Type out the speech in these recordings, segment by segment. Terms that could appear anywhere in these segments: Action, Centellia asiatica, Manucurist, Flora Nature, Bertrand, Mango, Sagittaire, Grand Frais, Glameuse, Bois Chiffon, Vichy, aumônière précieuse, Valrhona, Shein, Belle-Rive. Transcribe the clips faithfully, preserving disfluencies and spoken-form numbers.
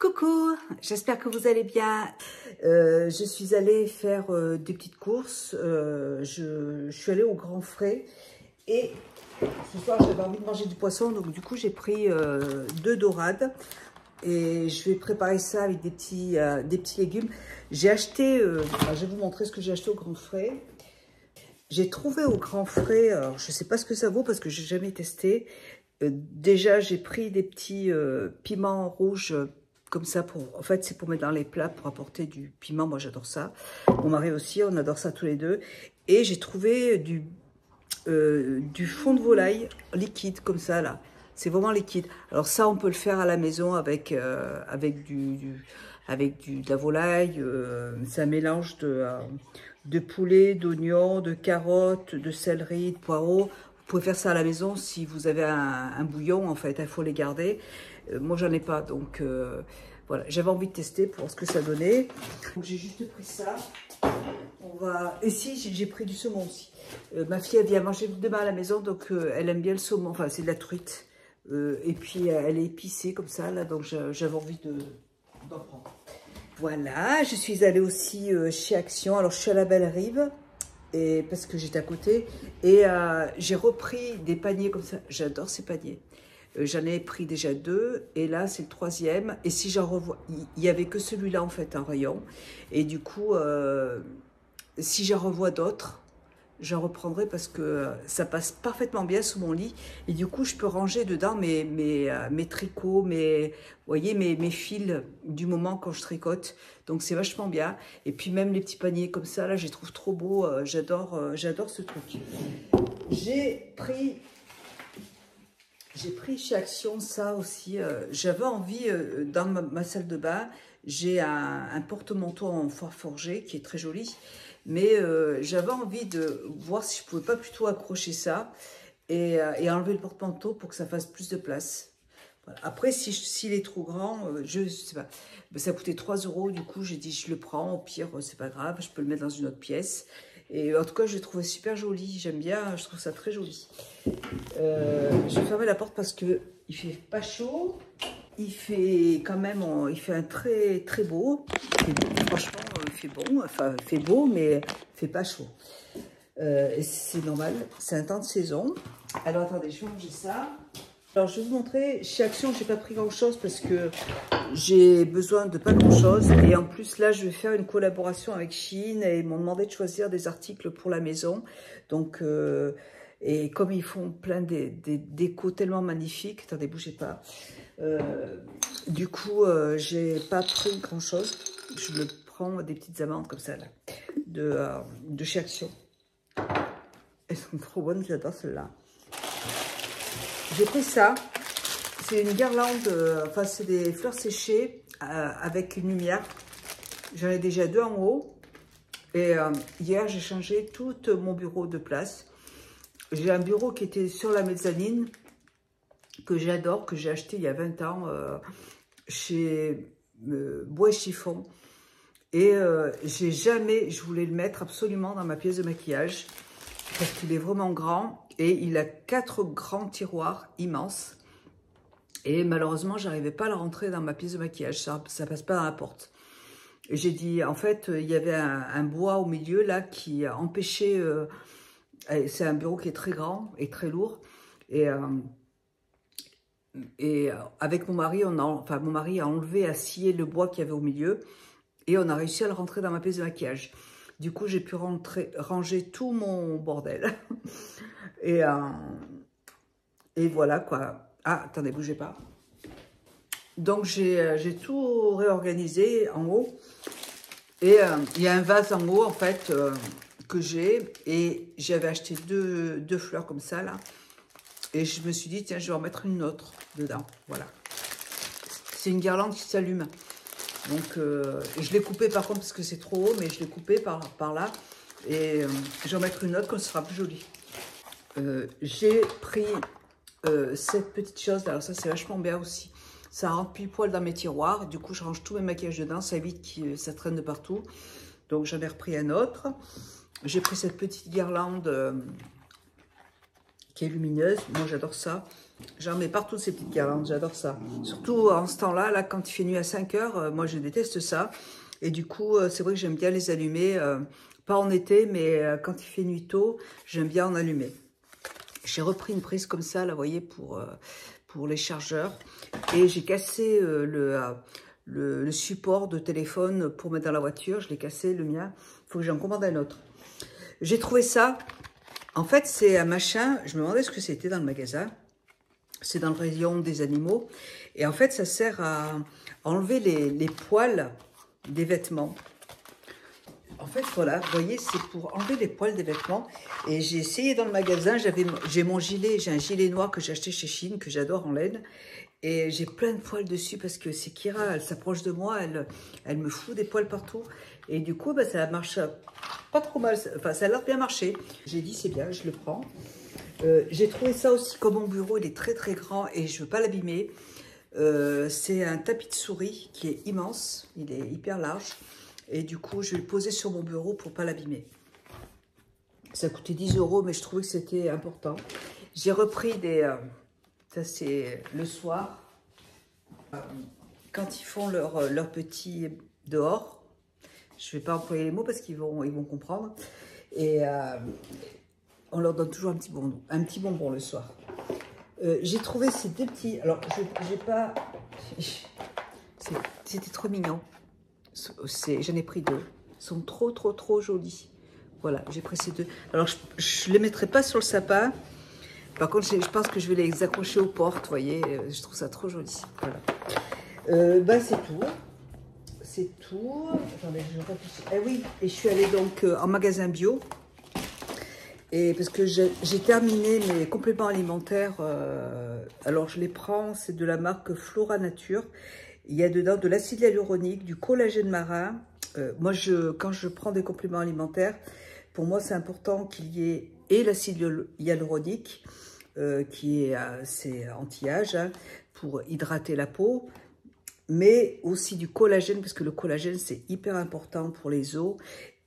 Coucou, j'espère que vous allez bien. Euh, je suis allée faire euh, des petites courses. Euh, je, je suis allée au Grand Frais et ce soir j'avais envie de manger du poisson, donc du coup j'ai pris euh, deux dorades et je vais préparer ça avec des petits, euh, des petits légumes. J'ai acheté, euh, je vais vous montrer ce que j'ai acheté au Grand Frais. J'ai trouvé au Grand Frais, alors je ne sais pas ce que ça vaut parce que j'ai jamais testé. Euh, déjà j'ai pris des petits euh, piments rouges. Comme ça, pour, en fait, c'est pour mettre dans les plats, pour apporter du piment. Moi, j'adore ça. Mon mari aussi, on adore ça tous les deux. Et j'ai trouvé du, euh, du fond de volaille liquide, comme ça, là. C'est vraiment liquide. Alors ça, on peut le faire à la maison avec, euh, avec, du, du, avec du, de la volaille. Euh, c'est un mélange de, euh, de poulet, d'oignons, de carottes, de céleri, de poireaux. Vous pouvez faire ça à la maison si vous avez un, un bouillon, en fait, il faut les garder. Euh, moi, j'en ai pas, donc euh, voilà. J'avais envie de tester pour voir ce que ça donnait. J'ai juste pris ça. On va. Et si, j'ai pris du saumon aussi. Euh, ma fille, elle vient manger demain à la maison, donc euh, elle aime bien le saumon. Enfin, c'est de la truite. Euh, et puis, elle est épicée comme ça, là, donc j'avais envie de, d'en prendre. Voilà, je suis allée aussi euh, chez Action. Alors, je suis à la Belle-Rive. Et parce que j'étais à côté et euh, j'ai repris des paniers comme ça. J'adore ces paniers. Euh, j'en ai pris déjà deux et là c'est le troisième. Et si j'en revois, il n'y avait que celui-là en fait en rayon. Et du coup, euh, si j'en revois d'autres, j'en reprendrai parce que ça passe parfaitement bien sous mon lit. Et du coup, je peux ranger dedans mes, mes, mes tricots, mes, voyez, mes, mes fils du moment quand je tricote. Donc, c'est vachement bien. Et puis, même les petits paniers comme ça, là, je les trouve trop beaux. J'adore j'adore ce truc. J'ai pris, j'ai pris chez Action ça aussi. J'avais envie, dans ma, ma salle de bain, j'ai un, un porte-manteau en fer forgé qui est très joli. Mais euh, j'avais envie de voir si je pouvais pas plutôt accrocher ça et, euh, et enlever le porte-manteau pour que ça fasse plus de place. Voilà. Après, s'il si, si est trop grand, euh, je sais pas, ben, ça coûtait trois euros. Du coup, j'ai dit je le prends. Au pire, c'est pas grave, je peux le mettre dans une autre pièce. Et en tout cas, je le trouvais super joli. J'aime bien, je trouve ça très joli. Euh, je vais fermer la porte parce que il fait pas chaud. Il fait quand même, il fait un très très beau. Franchement, il fait bon, enfin il fait beau, mais il fait pas chaud. Euh, et c'est normal, c'est un temps de saison. Alors attendez, je vais manger ça. Alors je vais vous montrer, chez Action, j'ai pas pris grand chose parce que j'ai besoin de pas grand chose. Et en plus là, je vais faire une collaboration avec Shein et ils m'ont demandé de choisir des articles pour la maison. Donc euh, et comme ils font plein des décos tellement magnifiques, attendez, bougez pas. Euh, du coup, euh, j'ai pas pris grand chose. Je me prends des petites amandes comme ça, là, de, euh, de chez Action. Elles sont trop bonnes, j'adore celles-là. J'ai pris ça. C'est une guirlande, euh, enfin, c'est des fleurs séchées euh, avec une lumière. J'en ai déjà deux en haut. Et euh, hier, j'ai changé tout mon bureau de place. J'ai un bureau qui était sur la mezzanine, que j'adore, que j'ai acheté il y a vingt ans euh, chez euh, Bois Chiffon. Et euh, j'ai jamais, je voulais le mettre absolument dans ma pièce de maquillage, parce qu'il est vraiment grand et il a quatre grands tiroirs immenses. Et malheureusement, j'arrivais pas à le rentrer dans ma pièce de maquillage, ça, ça passe pas dans la porte. J'ai dit, en fait, il y avait un, un bois au milieu là qui empêchait... Euh, c'est un bureau qui est très grand et très lourd. Et, euh, et avec mon mari, on a, enfin, mon mari a enlevé, a scié le bois qu'il y avait au milieu. Et on a réussi à le rentrer dans ma pièce de maquillage. Du coup, j'ai pu rentrer, ranger tout mon bordel. et, euh, et voilà quoi. Ah, attendez, bougez pas. Donc, j'ai tout réorganisé en haut. Et il euh, y a un vase en haut, en fait... Euh, que j'ai, et j'avais acheté deux, deux fleurs comme ça là, et je me suis dit tiens, je vais en mettre une autre dedans. Voilà, c'est une guirlande qui s'allume, donc euh, je l'ai coupée par contre parce que c'est trop haut, mais je l'ai coupée par, par là, et euh, je vais en mettre une autre quand ce sera plus joli. Euh, j'ai pris euh, cette petite chose là. Alors ça c'est vachement bien aussi, ça rentre pile poil dans mes tiroirs, du coup je range tous mes maquillages dedans, ça évite que ça traîne de partout, donc j'en ai repris un autre. J'ai pris cette petite guirlande euh, qui est lumineuse. Moi, j'adore ça. J'en mets partout ces petites guirlandes, j'adore ça. Surtout en ce temps-là, là, quand il fait nuit à cinq heures, euh, moi je déteste ça. Et du coup, euh, c'est vrai que j'aime bien les allumer, euh, pas en été, mais euh, quand il fait nuit tôt, j'aime bien en allumer. J'ai repris une prise comme ça, là, vous voyez, pour, euh, pour les chargeurs. Et j'ai cassé euh, le... Euh, Le, le support de téléphone pour mettre dans la voiture. Je l'ai cassé, le mien. Il faut que j'en commande un autre. J'ai trouvé ça. En fait, c'est un machin. Je me demandais ce que c'était dans le magasin. C'est dans le rayon des animaux. Et en fait, ça sert à enlever les, les poils des vêtements. En fait, voilà. Vous voyez, c'est pour enlever les poils des vêtements. Et j'ai essayé dans le magasin. J'ai mon gilet. J'ai un gilet noir que j'ai acheté chez Shein, que j'adore en laine. Et j'ai plein de poils dessus parce que c'est Kira, elle s'approche de moi, elle, elle me fout des poils partout. Et du coup, bah, ça marche pas trop mal, enfin ça a l'air bien marché. J'ai dit c'est bien, je le prends. Euh, j'ai trouvé ça aussi, comme mon bureau, il est très très grand et je veux pas l'abîmer. Euh, c'est un tapis de souris qui est immense, il est hyper large. Et du coup, je vais le poser sur mon bureau pour pas l'abîmer. Ça coûtait dix euros, mais je trouvais que c'était important. J'ai repris des... Euh, ça, c'est le soir, quand ils font leur, leur petit dehors. Je ne vais pas employer les mots parce qu'ils vont, ils vont comprendre. Et euh, on leur donne toujours un petit bonbon, un petit bonbon le soir. Euh, j'ai trouvé ces deux petits... Alors, j'ai pas... C'était trop mignon. J'en ai pris deux. Ils sont trop, trop, trop jolis. Voilà, j'ai pris ces deux. Alors, je ne les mettrai pas sur le sapin. Par contre, je pense que je vais les accrocher aux portes, vous voyez. Je trouve ça trop joli. Voilà. Euh, ben, c'est tout. C'est tout. Attendez, je réfléchis. Eh oui, et je suis allée donc euh, en magasin bio. Et parce que j'ai terminé mes compléments alimentaires. Euh, alors, je les prends. C'est de la marque Flora Nature. Il y a dedans de l'acide hyaluronique, du collagène marin. Euh, moi, je, quand je prends des compléments alimentaires, pour moi, c'est important qu'il y ait et l'acide hyaluronique, Euh, qui est, c'est anti-âge, hein, pour hydrater la peau, mais aussi du collagène, parce que le collagène, c'est hyper important pour les os,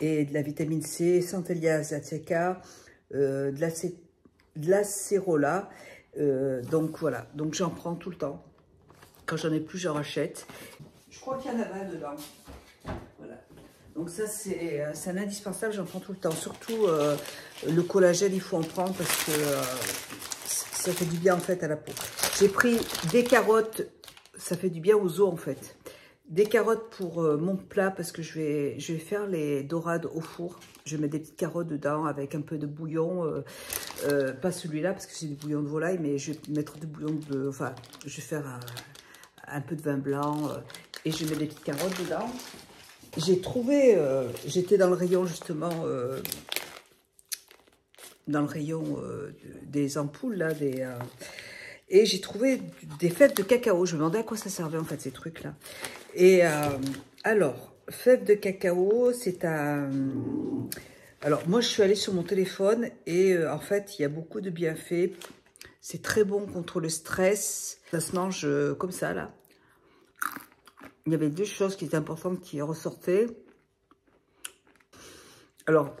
et de la vitamine C, Centellia asiatica, euh, de la, de la cérola, euh, donc voilà, donc j'en prends tout le temps. Quand j'en ai plus, j'en rachète. Je crois qu'il y en a vingt dedans. Voilà. Donc ça, c'est un indispensable, j'en prends tout le temps. Surtout, euh, le collagène, il faut en prendre parce que euh, ça fait du bien, en fait, à la peau. J'ai pris des carottes, ça fait du bien aux os, en fait. Des carottes pour euh, mon plat parce que je vais, je vais faire les dorades au four. Je mets des petites carottes dedans avec un peu de bouillon. Euh, euh, pas celui-là parce que c'est du bouillon de volaille, mais je vais mettre du bouillon de... Enfin, je vais faire un, un peu de vin blanc euh, et je mets des petites carottes dedans. J'ai trouvé, euh, j'étais dans le rayon justement, euh, dans le rayon euh, des ampoules, là, des, euh, et j'ai trouvé des fèves de cacao. Je me demandais à quoi ça servait en fait ces trucs-là. Et euh, alors, fèves de cacao, c'est un... Alors, moi je suis allée sur mon téléphone et euh, en fait, il y a beaucoup de bienfaits. C'est très bon contre le stress. Ça se mange euh, comme ça, là. Il y avait deux choses qui étaient importantes qui ressortaient. Alors,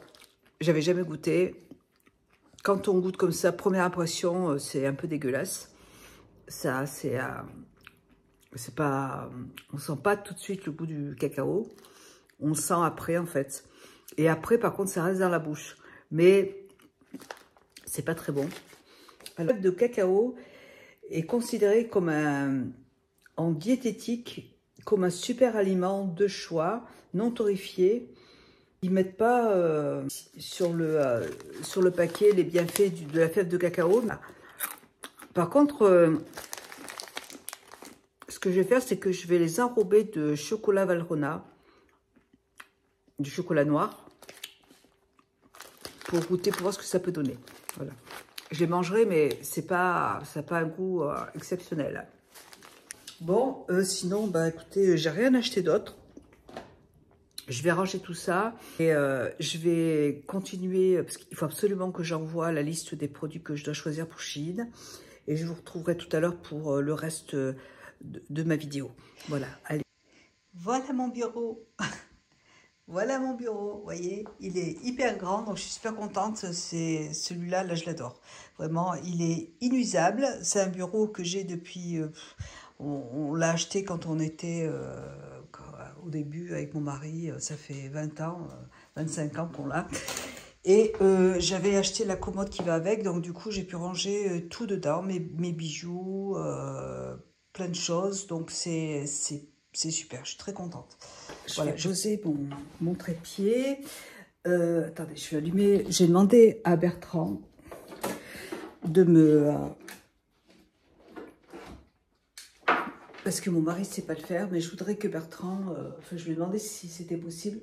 j'avais jamais goûté. Quand on goûte comme ça, première impression, c'est un peu dégueulasse. Ça, c'est... Euh, c'est pas... On sent pas tout de suite le goût du cacao. On le sent après, en fait. Et après, par contre, ça reste dans la bouche. Mais c'est pas très bon. Alors, le cacao est considéré comme un... En diététique... comme un super aliment de choix, non torréfié. Ils ne mettent pas euh, sur, le, euh, sur le paquet les bienfaits du, de la fève de cacao. Par contre, euh, ce que je vais faire, c'est que je vais les enrober de chocolat Valrhona, du chocolat noir, pour goûter, pour voir ce que ça peut donner. Voilà. Je les mangerai, mais c'est pas, ça n'a pas un goût euh, exceptionnel. Bon, euh, sinon, bah écoutez, j'ai rien acheté d'autre. Je vais ranger tout ça et euh, je vais continuer parce qu'il faut absolument que j'envoie la liste des produits que je dois choisir pour Shein. Et je vous retrouverai tout à l'heure pour euh, le reste de, de ma vidéo. Voilà, allez. Voilà mon bureau. Voilà mon bureau, vous voyez, il est hyper grand, donc je suis super contente, c'est celui-là, là je l'adore. Vraiment, il est inusable, c'est un bureau que j'ai depuis, euh, on, on l'a acheté quand on était euh, quand, au début avec mon mari, ça fait vingt ans, euh, vingt-cinq ans qu'on l'a. Et euh, j'avais acheté la commode qui va avec, donc du coup j'ai pu ranger tout dedans, mes, mes bijoux, euh, plein de choses, donc c'est super, je suis très contente. Je voilà, vais poser mon, mon trépied. Euh, attendez, je vais allumer, j'ai demandé à Bertrand de me... Euh, parce que mon mari ne sait pas le faire, mais je voudrais que Bertrand, euh, enfin, je lui ai demandé si c'était possible...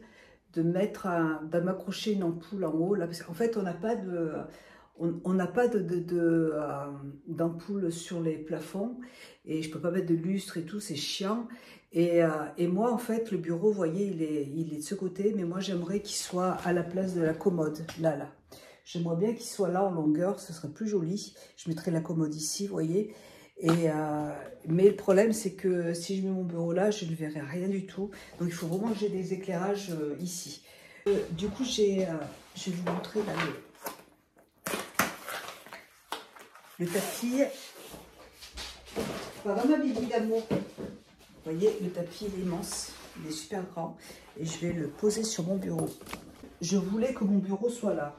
de mettre un, de m'accrocher une ampoule en haut, là, parce qu'en fait, on n'a pas de, on n'a pas de, de, de, euh, d'ampoule sur les plafonds, et je peux pas mettre de lustre et tout, c'est chiant, et, euh, et moi, en fait, le bureau, vous voyez, il est, il est de ce côté, mais moi, j'aimerais qu'il soit à la place de la commode, là, là, j'aimerais bien qu'il soit là en longueur, ce serait plus joli, je mettrais la commode ici, vous voyez. Et euh, mais le problème, c'est que si je mets mon bureau là, je ne verrai rien du tout. Donc, il faut vraiment que j'ai des éclairages euh, ici. Euh, du coup, j'ai, euh, je vais vous montrer là, le, le tapis. Pas ma bibi d'amour. Vous voyez, le tapis, il est immense. Il est super grand. Et je vais le poser sur mon bureau. Je voulais que mon bureau soit là.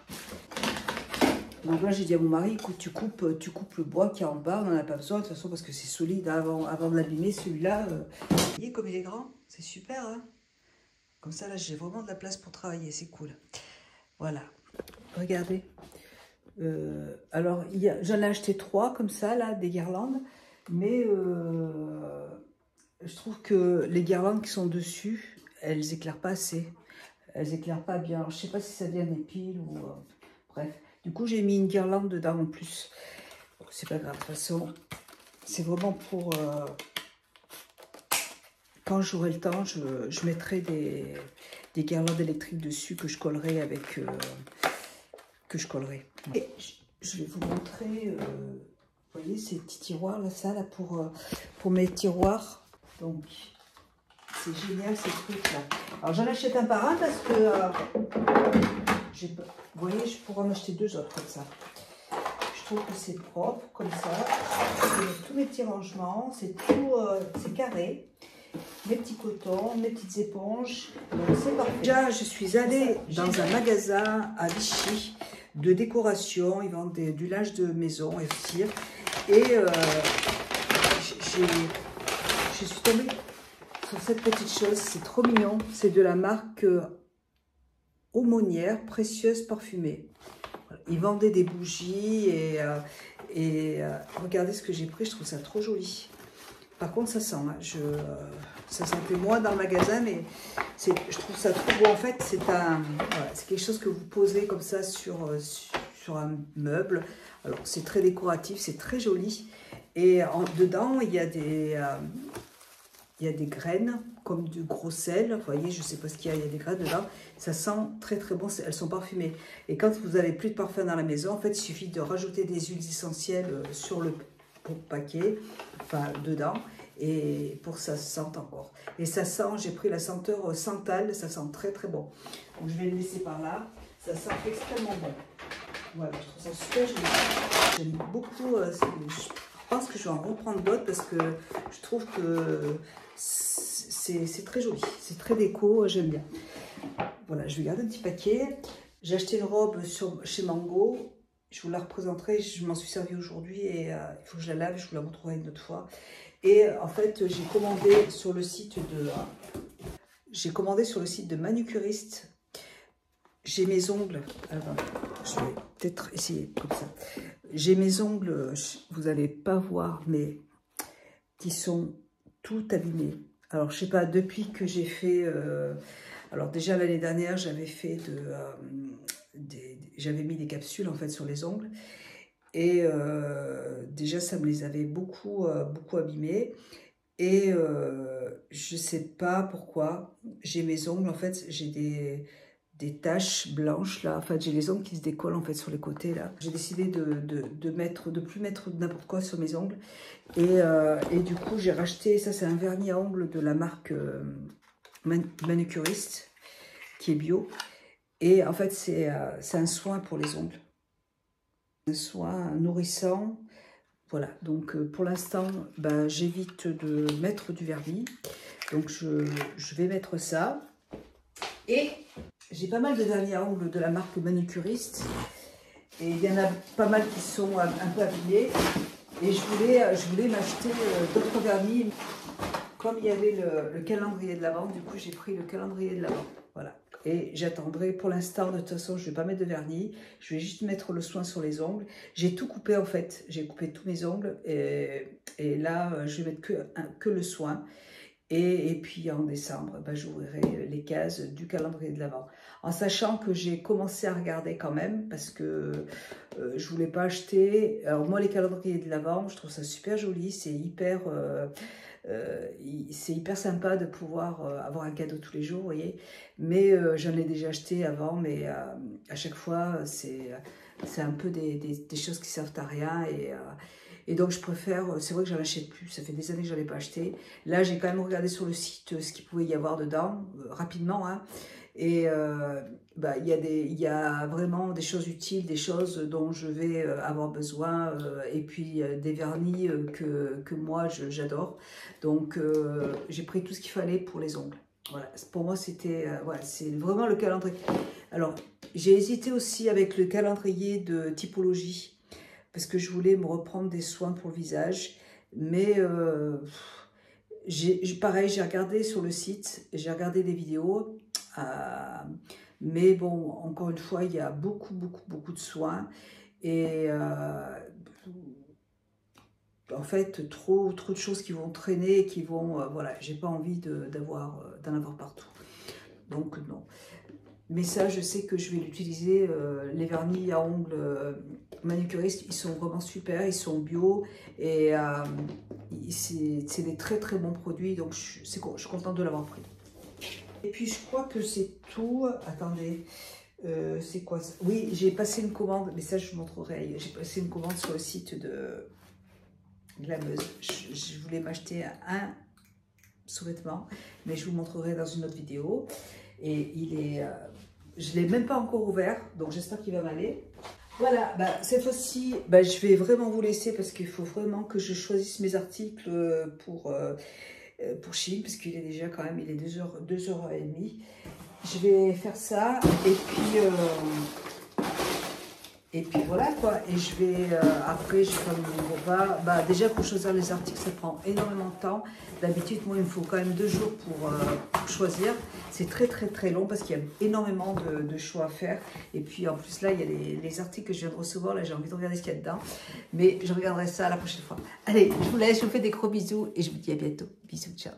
Donc là, j'ai dit à mon mari, écoute, tu coupes, tu coupes le bois qui est en bas, on n'en a pas besoin, de toute façon, parce que c'est solide, avant, avant de l'abîmer, celui-là. Euh... Vous voyez comme il est grand, c'est super, hein. Comme ça, là, j'ai vraiment de la place pour travailler, c'est cool. Voilà. Regardez. Euh, alors, j'en ai acheté trois, comme ça, là, des guirlandes, mais euh, je trouve que les guirlandes qui sont dessus, elles éclairent pas assez. Elles éclairent pas bien. Alors, je sais pas si ça vient des piles ou... Euh, bref. Du coup, j'ai mis une guirlande dedans en plus. Bon, c'est pas grave, de toute façon, c'est vraiment pour... Euh, quand j'aurai le temps, je, je mettrai des, des guirlandes électriques dessus que je collerai avec... Euh, que je collerai. Et je, je vais vous montrer... Euh, vous voyez, ces petits tiroirs, là, ça, là, pour, euh, pour mes tiroirs. Donc, c'est génial, ces trucs-là. Alors, j'en achète un par un parce que... Euh, j'ai pas... Vous voyez, je pourrais en acheter deux autres comme ça. Je trouve que c'est propre, comme ça. Tous mes petits rangements, c'est tout, euh, c'est carré. Mes petits cotons, mes petites éponges. Donc c'est parfait. Déjà, je suis allée ça, dans un magasin à Vichy de décoration. Ils vendent des, du linge de maison et de cire. Et euh, je suis tombée sur cette petite chose. C'est trop mignon. C'est de la marque... Euh, aumônière précieuse parfumée. Ils vendaient des bougies et, euh, et euh, regardez ce que j'ai pris, je trouve ça trop joli. Par contre, ça sent, hein, je, euh, ça sentait moins dans le magasin, mais je trouve ça trop beau. En fait, c'est voilà, quelque chose que vous posez comme ça sur, sur un meuble. Alors, c'est très décoratif, c'est très joli. Et en, dedans, il y a des... Euh, il y a des graines, comme du gros sel. Vous voyez, je ne sais pas ce qu'il y a, il y a des graines dedans. Ça sent très très bon, elles sont parfumées. Et quand vous n'avez plus de parfum dans la maison, en fait, il suffit de rajouter des huiles essentielles sur le paquet, enfin dedans, et pour que ça sente encore. Et ça sent, j'ai pris la senteur Santal, ça sent très très bon. Donc je vais le laisser par là, ça sent extrêmement bon. Voilà, je trouve ça super joli. J'aime beaucoup, euh, je pense que je vais en reprendre d'autres parce que je trouve que c'est très joli, c'est très déco, j'aime bien. Voilà, je vais garder un petit paquet. J'ai acheté une robe sur, chez Mango, je vous la représenterai, je m'en suis servie aujourd'hui et euh, il faut que je la lave, je vous la montrerai une autre fois. Et en fait, j'ai commandé sur le site de... J'ai commandé sur le site de Manucurist. J'ai mes ongles... Attends, je vais peut-être essayer comme ça. J'ai mes ongles, vous n'allez pas voir, mais qui sont tout abîmés. Alors, je sais pas, depuis que j'ai fait... Euh, alors, déjà, l'année dernière, j'avais fait de... Euh, des, j'avais mis des capsules, en fait, sur les ongles. Et euh, déjà, ça me les avait beaucoup, euh, beaucoup abîmés. Et euh, je sais pas pourquoi. J'ai mes ongles, en fait, j'ai des... des taches blanches là, enfin j'ai les ongles qui se décollent en fait sur les côtés là. J'ai décidé de de, de, mettre, de plus mettre n'importe quoi sur mes ongles et, euh, et du coup j'ai racheté, ça c'est un vernis à ongles de la marque euh, Man Manucurist. qui est bio. Et en fait, c'est euh, un soin pour les ongles. Un soin nourrissant. Voilà, donc euh, pour l'instant, ben, j'évite de mettre du vernis. Donc je, je vais mettre ça. Et j'ai pas mal de vernis à ongles de la marque Manucurist. Et il y en a pas mal qui sont un, un peu abîmés. Et je voulais, je voulais m'acheter euh, d'autres vernis. Comme il y avait le, le calendrier de l'Avent, du coup j'ai pris le calendrier de l'Avent. Voilà. Et j'attendrai pour l'instant, de toute façon je ne vais pas mettre de vernis, je vais juste mettre le soin sur les ongles. J'ai tout coupé en fait, j'ai coupé tous mes ongles et, et là je vais mettre que, que le soin. Et, et puis en décembre, ben, j'ouvrirai les cases du calendrier de l'Avent. En sachant que j'ai commencé à regarder quand même, parce que euh, je ne voulais pas acheter. Alors moi les calendriers de l'Avent, je trouve ça super joli, c'est hyper... Euh, Euh, c'est hyper sympa de pouvoir euh, avoir un cadeau tous les jours, vous voyez, mais euh, j'en ai déjà acheté avant, mais euh, à chaque fois c'est un peu des, des, des choses qui servent à rien et, euh, et donc je préfère, c'est vrai que j'en achète plus, ça fait des années que je n'en ai pas acheté. Là j'ai quand même regardé sur le site ce qu'il pouvait y avoir dedans, euh, rapidement hein, et euh, bah, y a des, y a vraiment des choses utiles, des choses dont je vais euh, avoir besoin, euh, et puis euh, des vernis euh, que, que moi j'adore. Donc euh, j'ai pris tout ce qu'il fallait pour les ongles. Voilà, pour moi c'était euh, voilà, c'est vraiment le calendrier. Alors j'ai hésité aussi avec le calendrier de typologie, parce que je voulais me reprendre des soins pour le visage, mais euh, j'ai pareil, j'ai regardé sur le site, j'ai regardé des vidéos. Euh, mais bon, encore une fois, il y a beaucoup, beaucoup, beaucoup de soins. Et euh, en fait, trop, trop de choses qui vont traîner, qui vont... Euh, voilà, j'ai pas envie d'avoir, d'en avoir partout. Donc, non. Mais ça, je sais que je vais l'utiliser. Euh, les vernis à ongles euh, Manucurist, ils sont vraiment super, ils sont bio. Et euh, c'est des très, très bons produits. Donc, je, je suis contente de l'avoir pris. Et puis je crois que c'est tout. Attendez, euh, c'est quoi ça? Oui, j'ai passé une commande, mais ça je vous montrerai. J'ai passé une commande sur le site de Glameuse. Je, je voulais m'acheter un sous-vêtement, mais je vous montrerai dans une autre vidéo. Et il est, euh, je ne l'ai même pas encore ouvert, donc j'espère qu'il va m'aller. Voilà, bah, cette fois-ci, bah, je vais vraiment vous laisser parce qu'il faut vraiment que je choisisse mes articles pour... Euh, pour Shein, parce qu'il est déjà quand même, il est deux heures trente. Je vais faire ça, et puis, euh, et puis voilà quoi, et je vais, euh, après, je vais faire mon repas. Bah, déjà, pour choisir les articles, ça prend énormément de temps. D'habitude, moi, il me faut quand même deux jours pour, euh, pour choisir. C'est très, très, très long, parce qu'il y a énormément de, de choix à faire. Et puis, en plus, là, il y a les, les articles que je viens de recevoir. Là, j'ai envie de regarder ce qu'il y a dedans. Mais je regarderai ça la prochaine fois. Allez, je vous laisse, je vous fais des gros bisous et je vous dis à bientôt. Bisous, ciao.